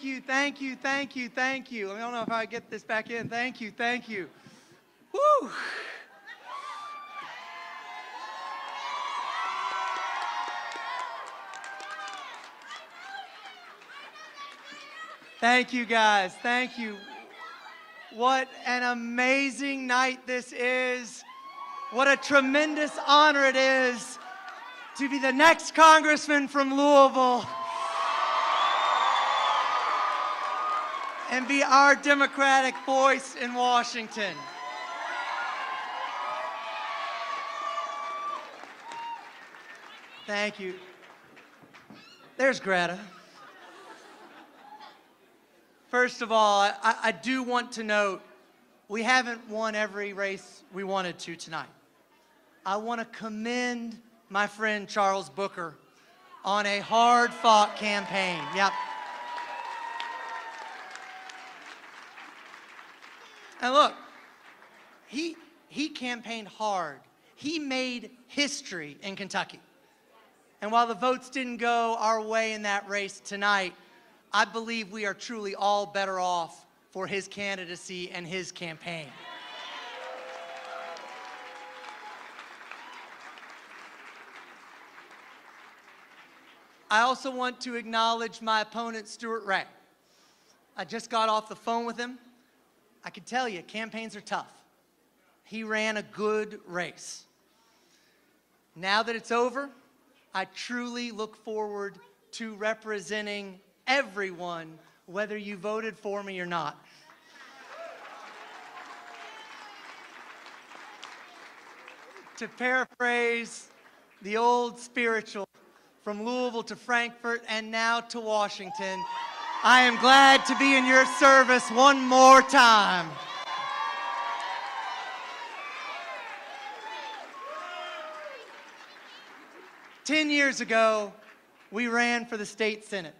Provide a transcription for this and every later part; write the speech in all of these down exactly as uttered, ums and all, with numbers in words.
Thank you, thank you, thank you, thank you. I don't know if I get this back in. Thank you, thank you. Woo! Thank you, guys. Thank you. What an amazing night this is. What a tremendous honor it is to be the next congressman from Louisville and be our Democratic voice in Washington. Thank you. There's Greta. First of all, I, I do want to note we haven't won every race we wanted to tonight. I want to commend my friend Charles Booker on a hard-fought campaign. Yep. And look, he, he campaigned hard. He made history in Kentucky. And while the votes didn't go our way in that race tonight, I believe we are truly all better off for his candidacy and his campaign. I also want to acknowledge my opponent, Stuart Ray. I just got off the phone with him. I can tell you, campaigns are tough. He ran a good race. Now that it's over, I truly look forward to representing everyone, whether you voted for me or not. To paraphrase the old spiritual, from Louisville to Frankfort and now to Washington, I am glad to be in your service one more time. Ten years ago, we ran for the state senate.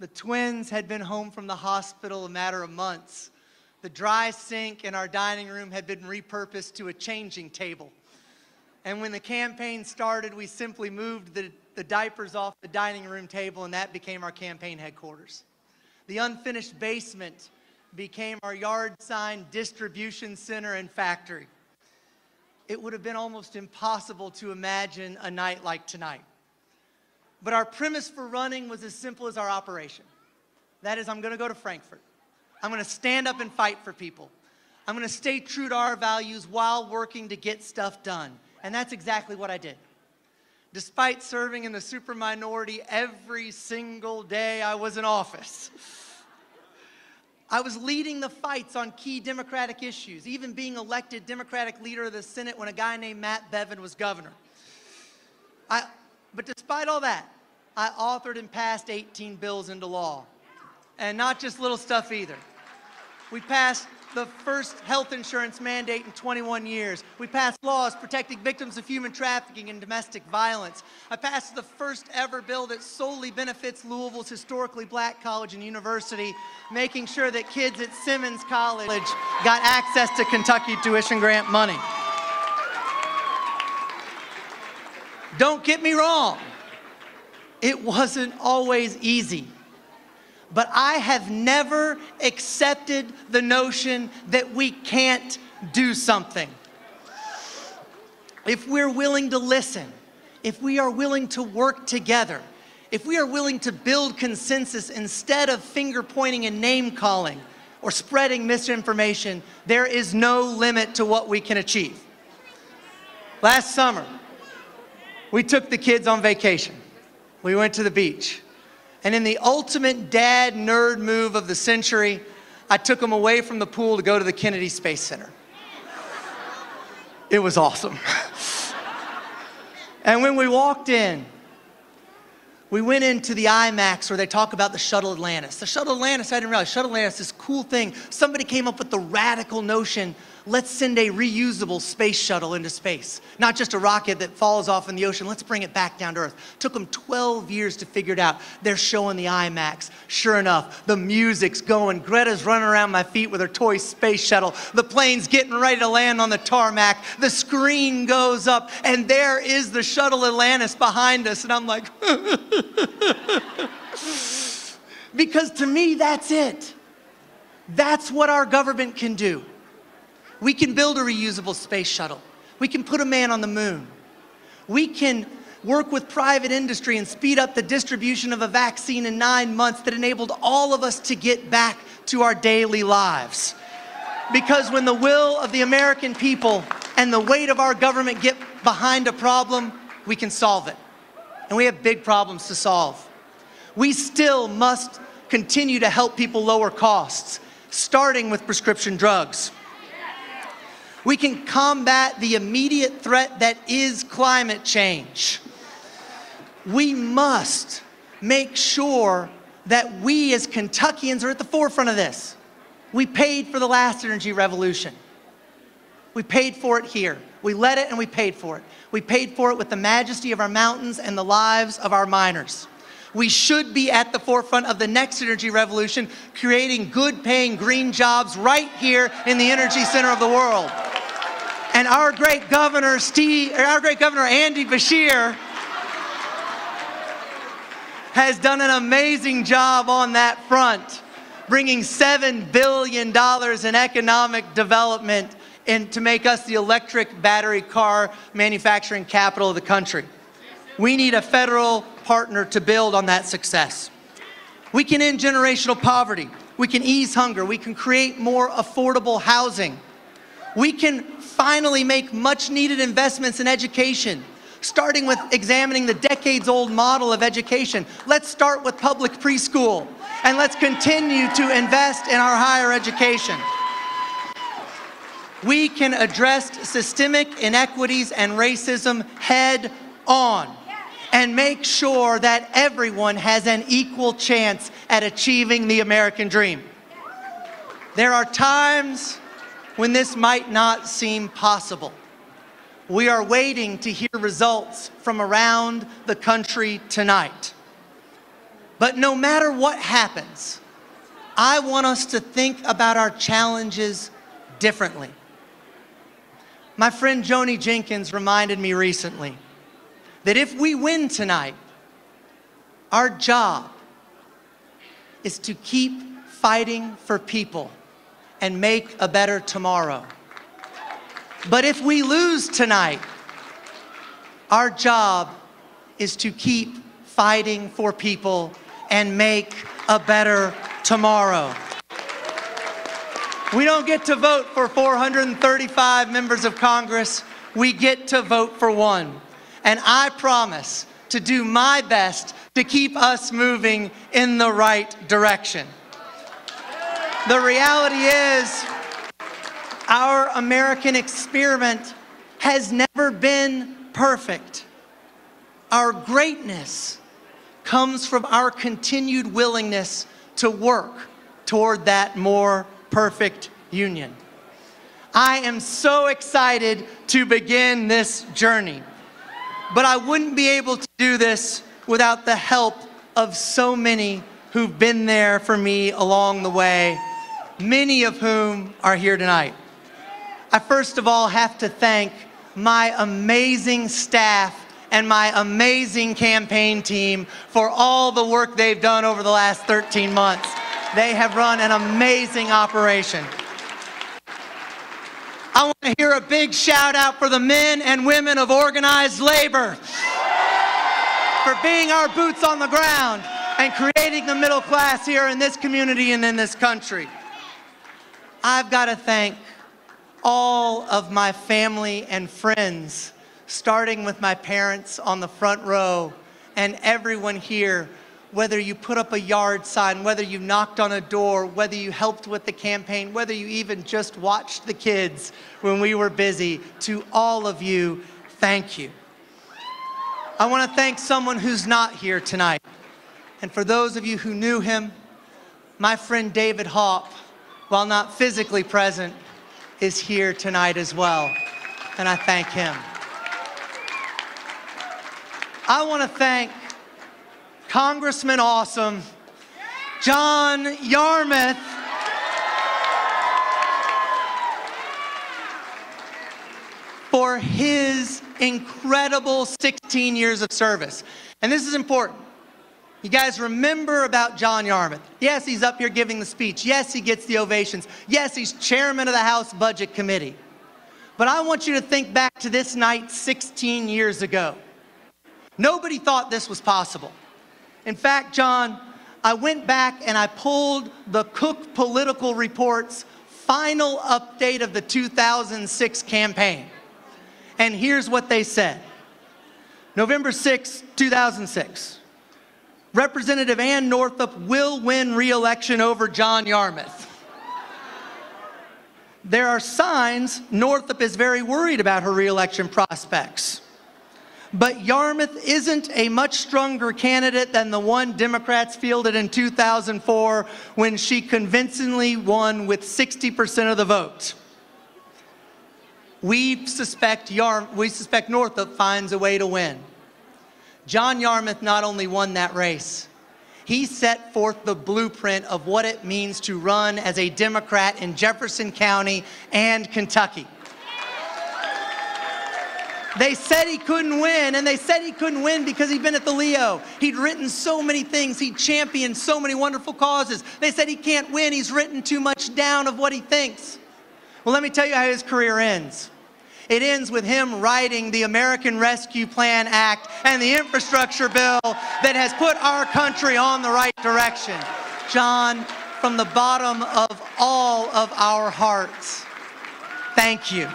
The twins had been home from the hospital a matter of months. The dry sink in our dining room had been repurposed to a changing table. And when the campaign started, we simply moved the, the diapers off the dining room table, and that became our campaign headquarters. The unfinished basement became our yard sign distribution center and factory. It would have been almost impossible to imagine a night like tonight. But our premise for running was as simple as our operation. That is, I'm going to go to Frankfort. I'm going to stand up and fight for people. I'm going to stay true to our values while working to get stuff done. And that's exactly what I did. Despite serving in the super minority every single day I was in office, I was leading the fights on key Democratic issues, even being elected Democratic leader of the Senate when a guy named Matt Bevin was governor. I... But despite all that, I authored and passed eighteen bills into law. And not just little stuff either. We passed the first health insurance mandate in twenty-one years. We passed laws protecting victims of human trafficking and domestic violence. I passed the first ever bill that solely benefits Louisville's historically black college and university, making sure that kids at Simmons College got access to Kentucky tuition grant money. Don't get me wrong, it wasn't always easy, but I have never accepted the notion that we can't do something. If we're willing to listen, if we are willing to work together, if we are willing to build consensus instead of finger pointing and name calling or spreading misinformation, there is no limit to what we can achieve. Last summer, we took the kids on vacation. We went to the beach. And in the ultimate dad nerd move of the century, I took them away from the pool to go to the Kennedy Space Center. It was awesome. And when we walked in, we went into the IMAX where they talk about the Shuttle Atlantis. The Shuttle Atlantis, I didn't realize, Shuttle Atlantis, this cool thing. Somebody came up with the radical notion, let's send a reusable space shuttle into space. Not just a rocket that falls off in the ocean, let's bring it back down to Earth. Took them twelve years to figure it out. They're showing the IMAX. Sure enough, the music's going. Greta's running around my feet with her toy space shuttle. The plane's getting ready to land on the tarmac. The screen goes up, and there is the Shuttle Atlantis behind us. And I'm like, Because to me, that's it. That's what our government can do. We can build a reusable space shuttle. We can put a man on the moon. We can work with private industry and speed up the distribution of a vaccine in nine months that enabled all of us to get back to our daily lives. Because when the will of the American people and the weight of our government get behind a problem, we can solve it. And we have big problems to solve. We still must continue to help people lower costs, starting with prescription drugs. We can combat the immediate threat that is climate change. We must make sure that we as Kentuckians are at the forefront of this. We paid for the last energy revolution. We paid for it here. We led it and we paid for it. We paid for it with the majesty of our mountains and the lives of our miners. We should be at the forefront of the next energy revolution, creating good-paying green jobs right here in the energy center of the world. And our great governor, Steve, our great governor Andy Beshear has done an amazing job on that front, bringing seven billion dollars in economic development and to make us the electric battery car manufacturing capital of the country. We need a federal partner to build on that success. We can end generational poverty. We can ease hunger. We can create more affordable housing. We can finally make much needed investments in education, starting with examining the decades-old model of education. Let's start with public preschool, and let's continue to invest in our higher education. We can address systemic inequities and racism head on and make sure that everyone has an equal chance at achieving the American dream. There are times when this might not seem possible. We are waiting to hear results from around the country tonight. But no matter what happens, I want us to think about our challenges differently. My friend Joni Jenkins reminded me recently that if we win tonight, our job is to keep fighting for people and make a better tomorrow. But if we lose tonight, our job is to keep fighting for people and make a better tomorrow. We don't get to vote for four hundred thirty-five members of Congress. We get to vote for one. And I promise to do my best to keep us moving in the right direction. The reality is, our American experiment has never been perfect. Our greatness comes from our continued willingness to work toward that more perfect union. I am so excited to begin this journey. But I wouldn't be able to do this without the help of so many who've been there for me along the way, many of whom are here tonight. I first of all have to thank my amazing staff and my amazing campaign team for all the work they've done over the last thirteen months. They have run an amazing operation. I want to hear a big shout out for the men and women of organized labor for being our boots on the ground and creating the middle class here in this community and in this country. I've got to thank all of my family and friends, starting with my parents on the front row and everyone here, whether you put up a yard sign, whether you knocked on a door, whether you helped with the campaign, whether you even just watched the kids when we were busy. To all of you, thank you. I want to thank someone who's not here tonight. And for those of you who knew him, my friend David Hoppe, while not physically present, is here tonight as well. And I thank him. I want to thank Congressman Awesome, John Yarmuth, for his incredible sixteen years of service. And this is important. You guys remember about John Yarmuth. Yes, he's up here giving the speech. Yes, he gets the ovations. Yes, he's chairman of the House Budget Committee. But I want you to think back to this night sixteen years ago. Nobody thought this was possible. In fact, John, I went back and I pulled the Cook Political Report's final update of the two thousand six campaign. And here's what they said. November sixth, two thousand six. Representative Ann Northup will win re-election over John Yarmuth. There are signs Northup is very worried about her re-election prospects. But Yarmuth isn't a much stronger candidate than the one Democrats fielded in two thousand four when she convincingly won with sixty percent of the vote. We suspect, Yarm, we suspect Northup finds a way to win. John Yarmuth not only won that race, he set forth the blueprint of what it means to run as a Democrat in Jefferson County and Kentucky. They said he couldn't win, and they said he couldn't win because he'd been at the Leo. He'd written so many things. He'd championed so many wonderful causes. They said he can't win. He's written too much down of what he thinks. Well, let me tell you how his career ends. It ends with him writing the American Rescue Plan Act and the infrastructure bill that has put our country on the right direction. John, from the bottom of all of our hearts, thank you.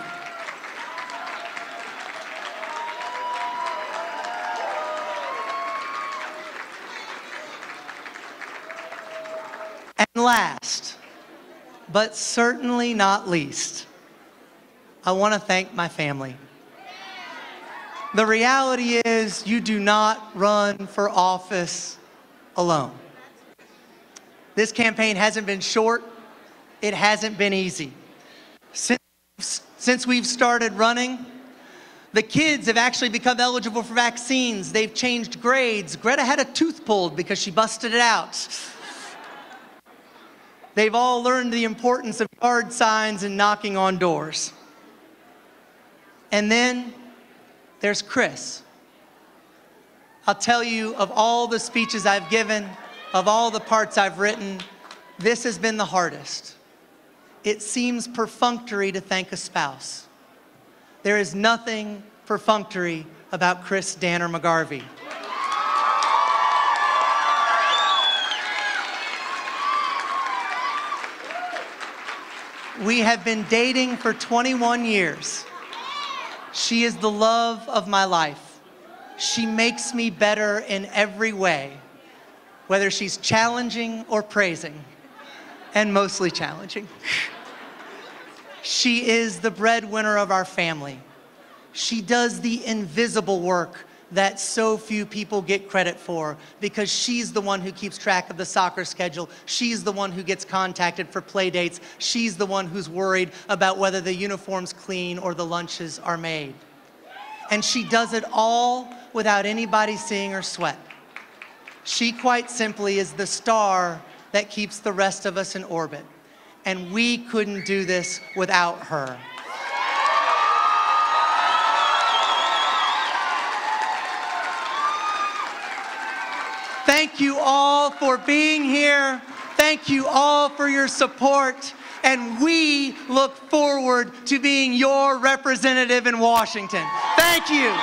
And last, but certainly not least, I want to thank my family. The reality is you do not run for office alone. This campaign hasn't been short. It hasn't been easy. Since, since we've started running, the kids have actually become eligible for vaccines. They've changed grades. Greta had a tooth pulled because she busted it out. They've all learned the importance of yard signs and knocking on doors. And then there's Chris. I'll tell you, of all the speeches I've given, of all the parts I've written, this has been the hardest. It seems perfunctory to thank a spouse. There is nothing perfunctory about Chris Danner McGarvey. We have been dating for twenty-one years. She is the love of my life. She makes me better in every way, whether she's challenging or praising, and mostly challenging. She is the breadwinner of our family. She does the invisible work that so few people get credit for, because she's the one who keeps track of the soccer schedule. She's the one who gets contacted for play dates. She's the one who's worried about whether the uniform's clean or the lunches are made. And she does it all without anybody seeing her sweat. She quite simply is the star that keeps the rest of us in orbit. And we couldn't do this without her. Thank you all for being here. Thank you all for your support. And we look forward to being your representative in Washington. Thank you.